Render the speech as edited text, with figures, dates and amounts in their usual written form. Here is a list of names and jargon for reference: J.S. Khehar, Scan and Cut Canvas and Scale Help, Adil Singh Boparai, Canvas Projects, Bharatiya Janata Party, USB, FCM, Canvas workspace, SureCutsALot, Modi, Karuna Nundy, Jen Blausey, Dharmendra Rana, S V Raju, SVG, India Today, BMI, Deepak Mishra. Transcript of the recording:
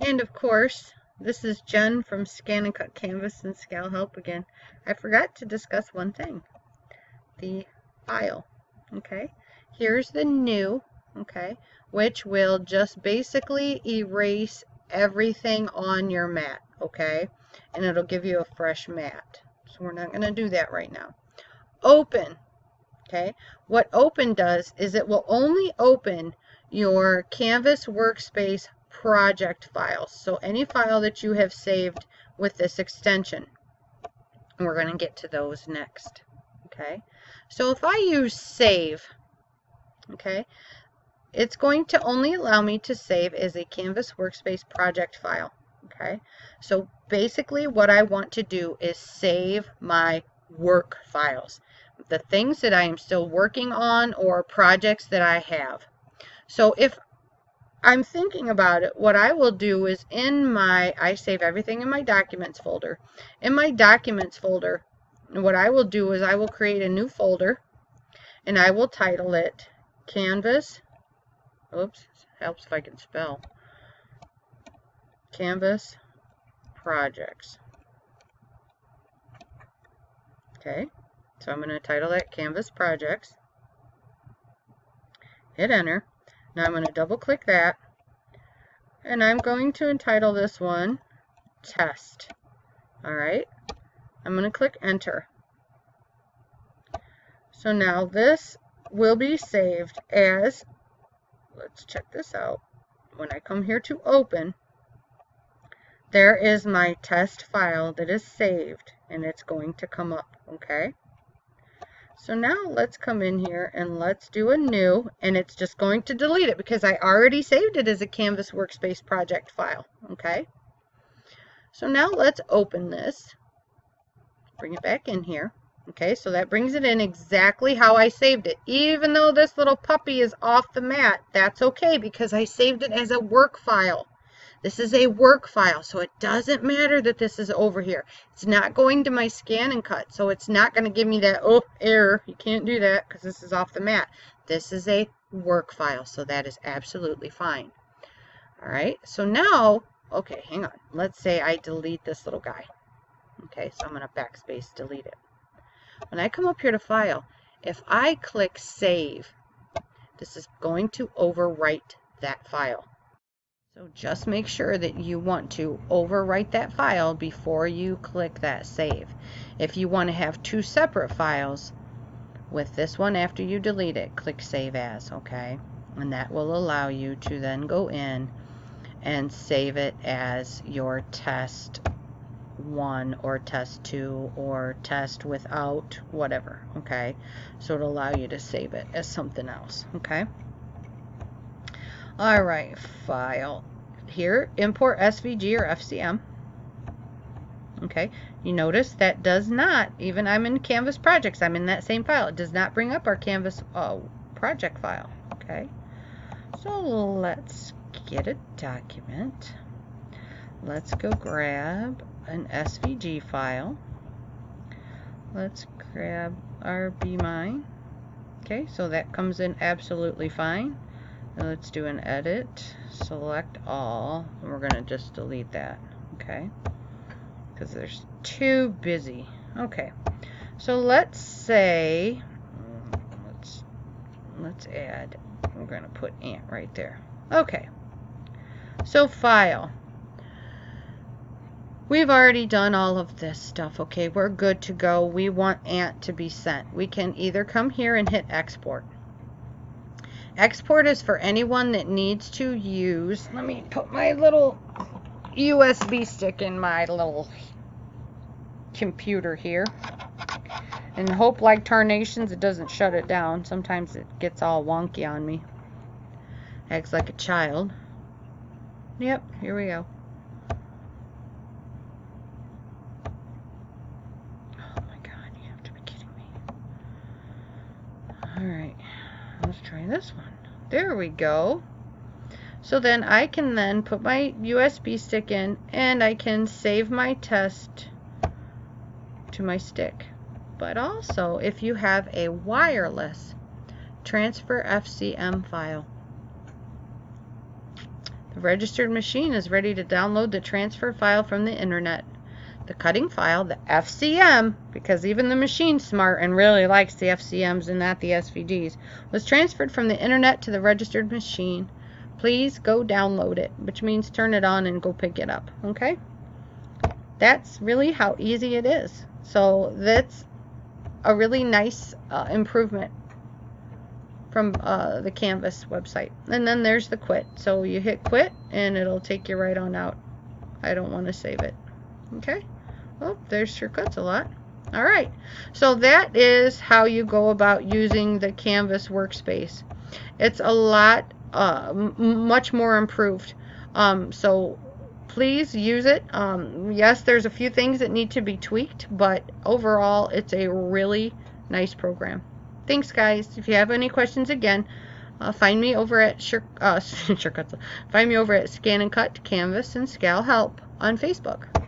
And of course, this is Jen from Scan and Cut Canvas and Scale Help again. I forgot to discuss one thing, the file. Okay, here's the new, okay, which will just basically erase everything on your mat, okay, and it'll give you a fresh mat. So we're not going to do that right now. Open, okay, what open does is it will only open your Canvas workspace project files, so any file that you have saved with this extension. And we're going to get to those next. Okay, so if I use save, okay, it's going to only allow me to save as a Canvas workspace project file. Okay, so basically what I want to do is save my work files, the things that I am still working on or projects that I have. So if I'm thinking about it, what I will do is in my, I save everything in my documents folder. In my documents folder, what I will do is I will create a new folder and I will title it Canvas, oops, helps if I can spell, Canvas Projects. Okay, so I'm going to title that Canvas Projects, hit enter. Now I'm going to double click that, and I'm going to entitle this one Test. Alright, I'm going to click enter. So now this will be saved as, let's check this out, when I come here to open, there is my test file that is saved, and it's going to come up, okay? So now let's come in here and let's do a new, and it's just going to delete it because I already saved it as a Canvas workspace project file, okay? So now let's open this, bring it back in here, okay? So that brings it in exactly how I saved it. Even though this little puppy is off the mat, that's okay because I saved it as a work file. This is a work file, so it doesn't matter that this is over here. It's not going to my Scan and Cut, so it's not going to give me that, oh, error, you can't do that because this is off the mat. This is a work file, so that is absolutely fine. All right, so now, okay, hang on. Let's say I delete this little guy. Okay, so I'm going to backspace delete it. When I come up here to File, if I click Save, this is going to overwrite that file. So just make sure that you want to overwrite that file before you click that save. If you want to have two separate files, with this one after you delete it, click save as, okay? And that will allow you to then go in and save it as your test one or test two or test without whatever, okay? So it'll allow you to save it as something else, okay? Alright, file. Here, import SVG or FCM. Okay, you notice that does not, even I'm in Canvas Projects, I'm in that same file. It does not bring up our Canvas project file. Okay, so let's get a document. Let's go grab an SVG file. Let's grab our BMI. Okay, so that comes in absolutely fine. Let's do an edit, select all, and we're going to just delete that, okay? Because there's too busy. Okay, so let's say, let's add, we're going to put ant right there. Okay, so file. We've already done all of this stuff, okay? We're good to go. We want ant to be sent. We can either come here and hit export. Export is for anyone that needs to use, let me put my little USB stick in my little computer here and hope like tarnations it doesn't shut it down. Sometimes it gets all wonky on me, acts like a child. Yep, here we go. Oh my god, you have to be kidding me. Alright, let's try this one. There we go. So then I can then put my USB stick in and I can save my test to my stick. But also, if you have a wireless transfer FCM file, The registered machine is ready to download the transfer file from the internet. The cutting file, the FCM, because even the machine's smart and really likes the FCMs and not the SVGs, was transferred from the internet to the registered machine. Please go download it, which means turn it on and go pick it up, okay? That's really how easy it is. So that's a really nice improvement from the Canvas website. And then there's the quit. So you hit quit and it'll take you right on out. I don't want to save it. Okay. Oh, there's SureCutsALot. All right. So that is how you go about using the Canvas workspace. It's a lot, much more improved. So please use it. Yes, there's a few things that need to be tweaked, but overall, it's a really nice program. Thanks, guys. If you have any questions, again, find me over at SureCutsALot. Find me over at Scan and Cut Canvas and Scale Help on Facebook.